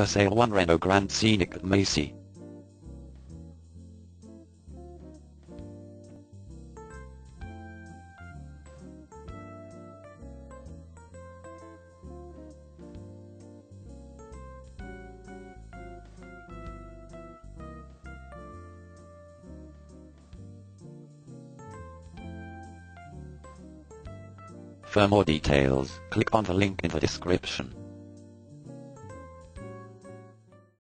for sale one Renault Grand Scenic at Macey. For more details, click on the link in the description.